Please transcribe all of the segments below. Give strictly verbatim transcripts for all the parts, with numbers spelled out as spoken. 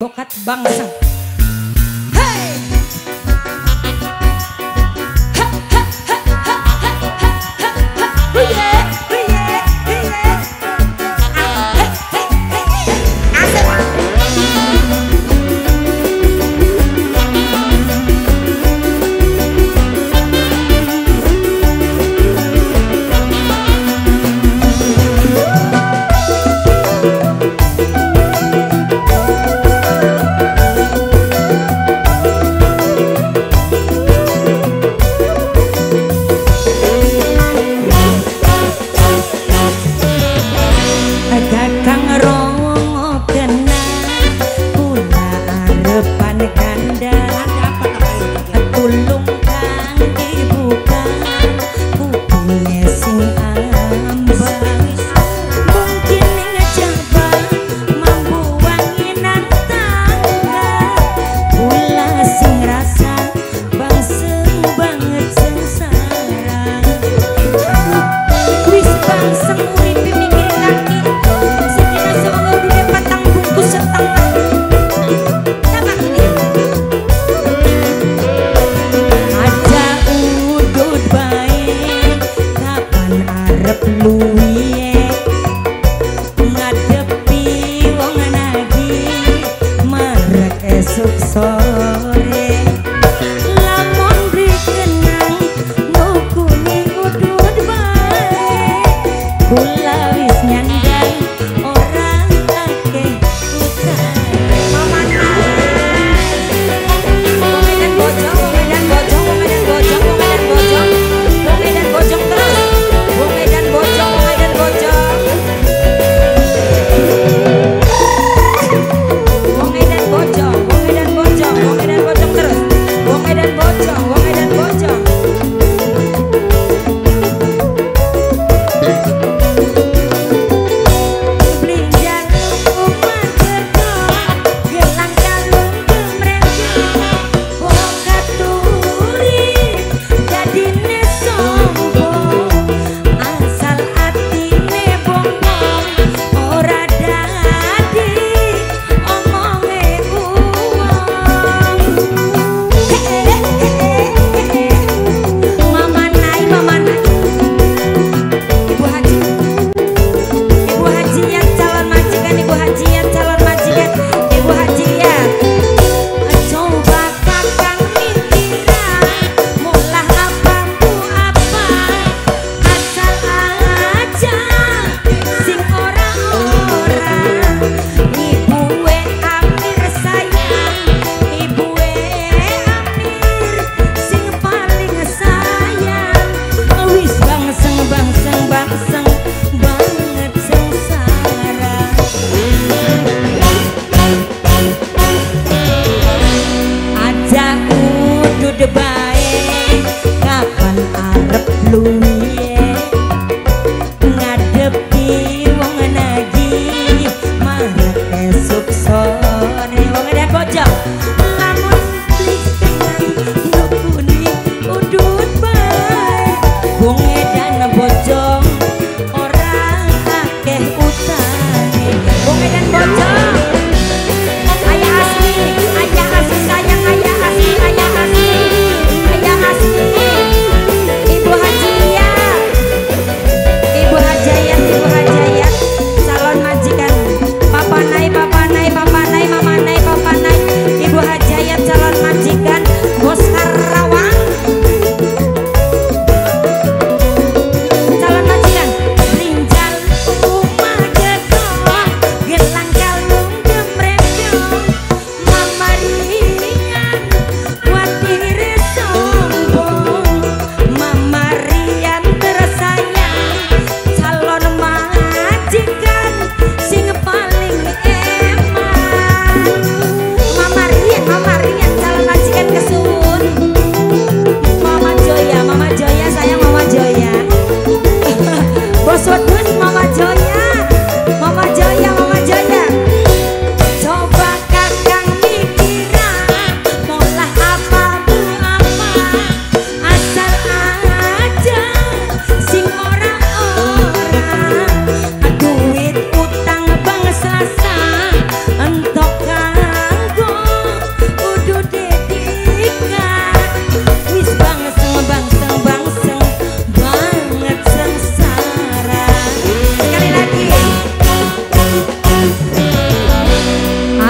Bokat bangsa. Hey! Ha, ha, ha, ha, ha, ha, ha. Huye, huye, huye. Ah, hey, hey, hey, hey. Asik. Bojong, Medan Bojong.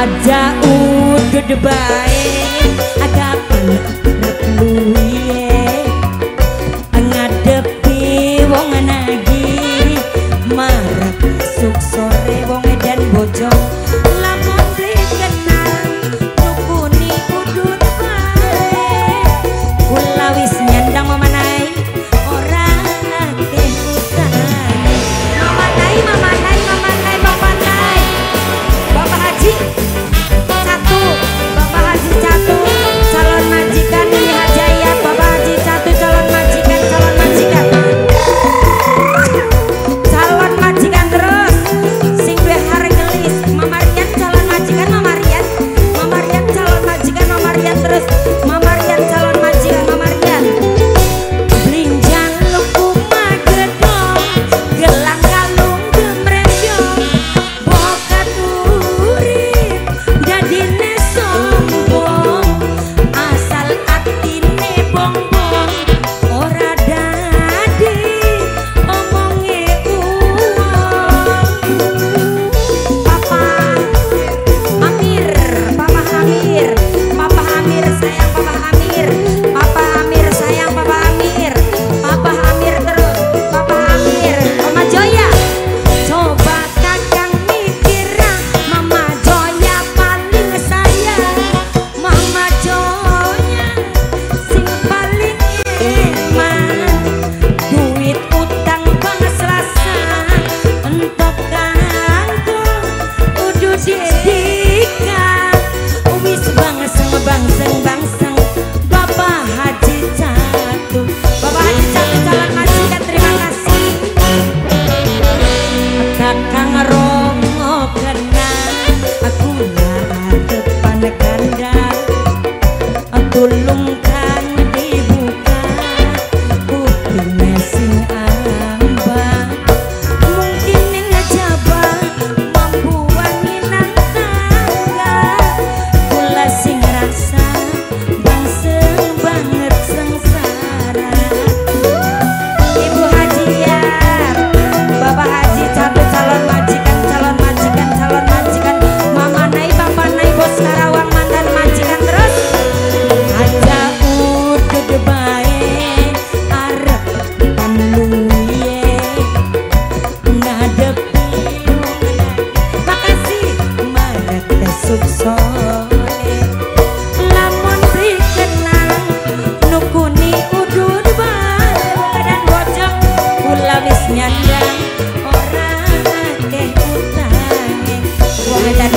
Ada udut baik agak penerap luye ngadepi wong nagi marah suk sore wong edan bojong lamun dikenal nukuni udut baik kula wis nyandang memanai ora akeh usahane memanai memanai memanai memanai Bapak Haji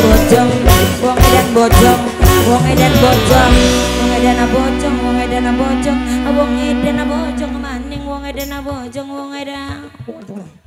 bojong, wong edan bojong, wong edan bojong, wong edan bojong, wong edan bojong maning, wong edan bojong, wong edan.